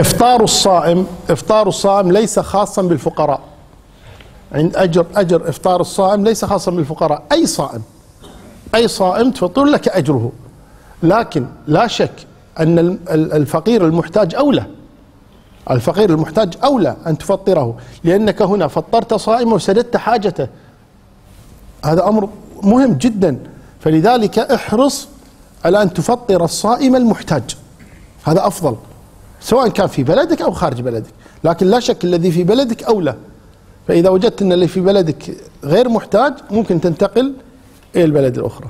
إفطار الصائم ليس خاصا بالفقراء. عند أجر إفطار الصائم ليس خاصا بالفقراء، أي صائم تفطر لك أجره، لكن لا شك أن الفقير المحتاج أولى أن تفطره، لأنك هنا فطرت صائمه وسددت حاجته، هذا أمر مهم جدا. فلذلك احرص على أن تفطر الصائم المحتاج، هذا أفضل سواء كان في بلدك أو خارج بلدك، لكن لا شك الذي في بلدك أولى. فإذا وجدت أن اللي في بلدك غير محتاج ممكن تنتقل إلى البلد الأخرى.